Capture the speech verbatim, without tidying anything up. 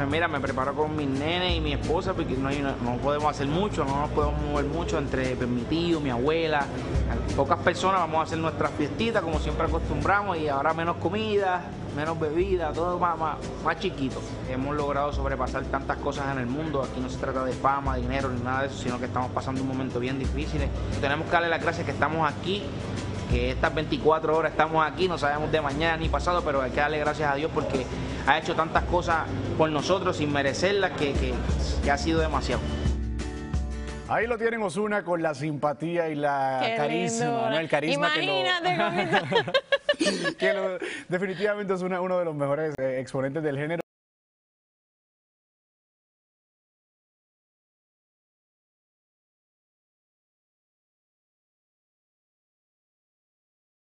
Entonces mira, me preparo con mis nenes y mi esposa porque no, hay, no, no podemos hacer mucho, no nos podemos mover mucho entre mi tío, mi abuela, pocas personas. Vamos a hacer nuestra fiestita como siempre acostumbramos y ahora menos comida, menos bebida, todo más, más, más chiquito. Hemos logrado sobrepasar tantas cosas en el mundo. Aquí no se trata de fama, dinero ni nada de eso, sino que estamos pasando un momento bien difícil. Tenemos que darle las gracias que estamos aquí, que estas veinticuatro horas estamos aquí, no sabemos de mañana ni pasado, pero hay que darle gracias a Dios porque ha hecho tantas cosas por nosotros sin merecerlas que, que, que ha sido demasiado. Ahí lo tienen, Ozuna, con la simpatía y la Qué carisma, lindo. ¿no? El carisma. Imagínate que lo... que lo, definitivamente es una, uno de los mejores exponentes del género.